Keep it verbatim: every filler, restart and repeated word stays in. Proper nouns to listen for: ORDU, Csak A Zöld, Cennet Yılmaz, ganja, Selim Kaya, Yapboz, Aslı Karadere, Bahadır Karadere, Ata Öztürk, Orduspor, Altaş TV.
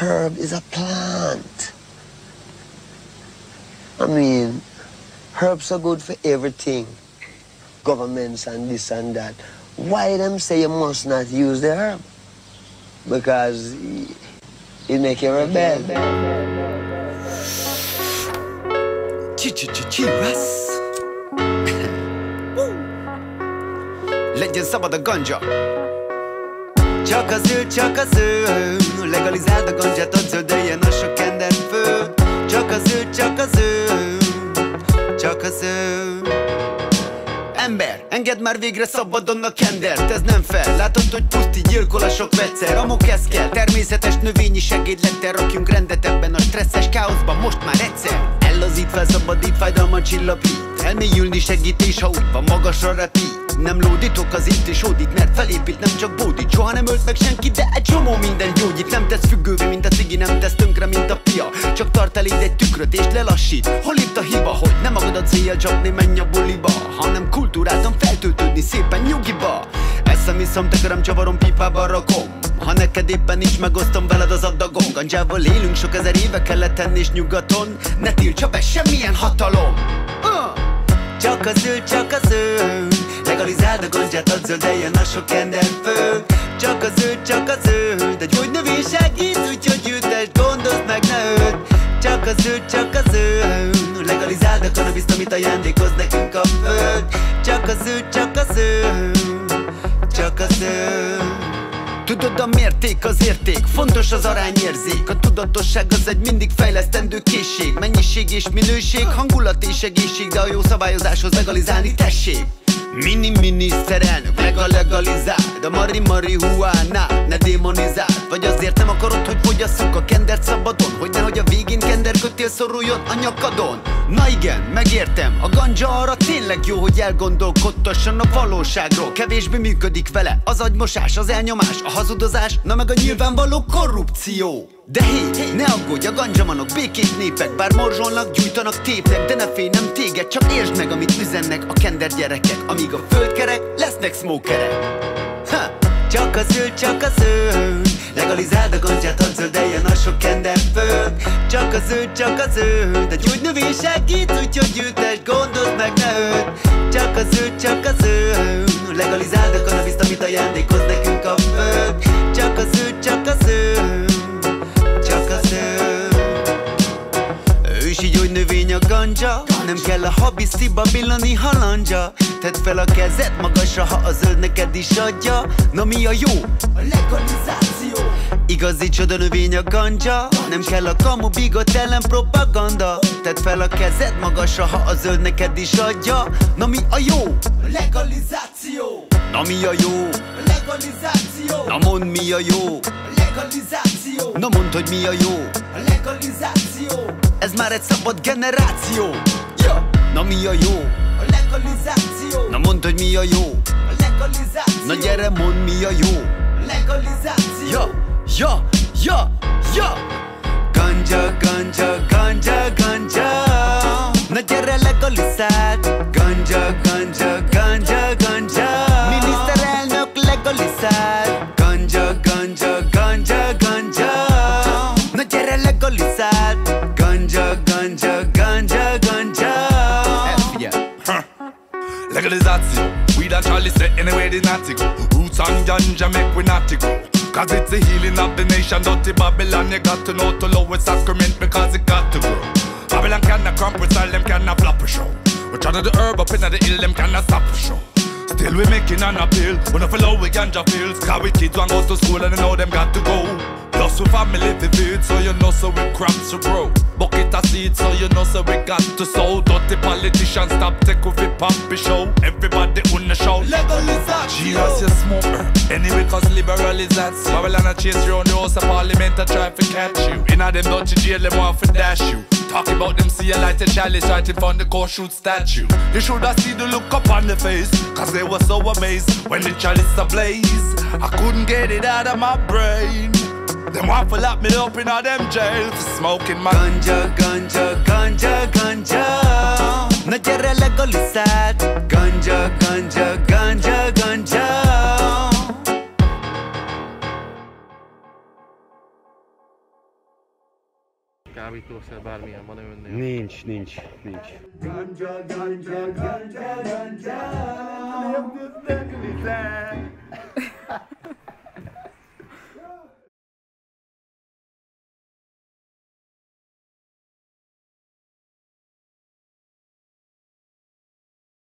herb is a plant. I mean, herbs are good for everything. Governments and this and that. Why them say you must not use the herb? Because it make you rebel. Ch-ch-ch-chiras. Legyen szabad a ganja. Csak a zöld, csak a zöld. Legalizáld a ganját, ott zöldeljen a sok kenden föl. Csak a zöld, csak a zöld. Csak a zöld. Ember, engedd már végre szabadon a kendert. Ez nem fel, látod, hogy puszti gyilkol a sok vegyszer. Amok ez kell, természetes növényi segédlettel rakjunk rendet ebben a stresszes káoszban, most már egyszer. Ellazítva, szabadít, fájdalma csillapít. Elmélyülni segítés, ha úgy van, magasra repít. Nem lódítok az itt és ódít, mert felépít, nem csak bódít. Soha nem ölt meg senki, de egy csomó minden gyógyít. Nem tesz függővé, mint a cigi, nem tesz tönkre, mint a pia. Csak tart eléd egy tükröt és lelassít. Hol itt a hiba, hogy nem magad a célja csapni, menj a buliba, hanem kultúráltan feltöltődni szépen nyugiba. Eszem, iszom, tekerem, csavarom, pipába rakom. Ha neked éppen nincs, megosztom veled az adagom. Ganjával élünk sok ezer éve keleten és nyugaton. Ne tiltsa be semmilyen hatalom. uh! Csak a zöld, csak a zöld. Legalizáld a ganját, add zöldeljen a sok enden föl. Csak a zöld, csak a zöld. Egy gyógynövény segít, úgyhogy gyűjtesd, gondozd meg, ne öld. Csak a zöld, csak a zöld. Legalizáld a kanabiszt, amit ajándékoz nekünk a föld. Csak a zöld, csak a zöld. Csak a zöld. Tudod, a mérték az érték, fontos az arányérzék. A tudatosság az egy mindig fejlesztendő készség. Mennyiség és minőség, hangulat és egészség. De a jó szabályozáshoz legalizálni tessék. Mini-miniszterelnök, mega-legalizáld a mari-marihuánát, ne démonizáld. Vagy azért nem akarod, hogy fogyasszuk a kendert szabadon, hogy nehogy a végén kenderkötél szoruljon a nyakadon. Na igen, megértem, a ganja arra tényleg jó, hogy elgondolkodtasson a valóságról. Kevésbé működik vele az agymosás, az elnyomás, a hazudozás, na meg a nyilvánvaló korrupció. De hé, ne aggódj, a ganjamanok békés népek. Bár morzsolnak, gyújtanak, tépnek, de ne félj, nem téged. Csak értsd meg, amit üzennek a kender gyerekek. Amíg a földkerek, lesznek smokerek. Ha! Csak a zöld, csak a zöld. Legalizáld a ganját, add zöldeljen a sok kender föl. Csak a zöld, csak a zöld. A gyógynövény segít, úgyhogy gyűjtesd, gondozd meg, ne öld. Csak a zöld, csak a zöld. Legalizáld a kanabiszt, amit ajándékoz nekünk a föld. Csak a zöld, csak a zöld. Csak a zöld. Ősi gyógynövény a ganja. Nem kell a habisziba billani halandja. Tedd fel a kezed magasra, ha a zöld neked is adja. Na mi a jó? A legalizáció. Igazi csoda növény a ganja. Nem kell a kamu bigot ellen propaganda. Tedd fel a kezed magasra, ha a zöld neked is adja. Na mi a jó? A legalizáció. Na mi a jó? A legalizáció. Na mondd, mi a jó? Legalizáció. Na mondd, hogy mi a jó? A legalizáció. Ez már egy szabad generáció. Ja. Na mi a jó? A legalizáció. Na mondd, hogy mi a jó? A legalizáció. Na gyere, mondd, mi a jó? A legalizáció. Ja, ja, ja, ja. Ganja, ganja, ganja, ganja. Na gyere, legalizáld. Ganja, ganja, ganja, ganja. Miniszterelnök, legalizáld. Ganja, ganja, ganja, ganja. Na gyere, legalizáld. Ganja, ganja, ganja, ganja. Legalizáció. We don't try to anywhere they not to go. Roots on ganja make we not to go. Cause it's the healing of the nation. Dirty Babylon, you got to know to lower sacrament because it got to grow. Babylon cannot compress all, them cannot flop a show. We try to the herb up in the hill, them cannot stop a show. Still we making an appeal. We don't follow we ganja fields. Cause we kids want go to school and they know them got to go. Plus we family vivid, so you know so we crops to grow. Bucket of seeds, so you know so we got to sow. Dirty politicians stop take with the poppy show. Everybody on the show. Legalization. Cheers, you smoker. Anyway, cause liberal is that. Babylon a chase round the house of parliament a try to catch you. In a them dirty jail, them want to dash you. Talk about them see a lighted chalice right in front of the court shoot statue. You should have seen the look up on the face, cause they were so amazed when the chalice ablaze. I couldn't get it out of my brain. Them want to lock me up in all them jail for smoking my ganja, ganja, ganja, ganja. Na gyere, legalizáld. Ganja, ganja, ganja, ganja. kábítószer, bármilyen van önnél? Nincs, nincs, nincs. Ganja, ganja, ganja, ganja,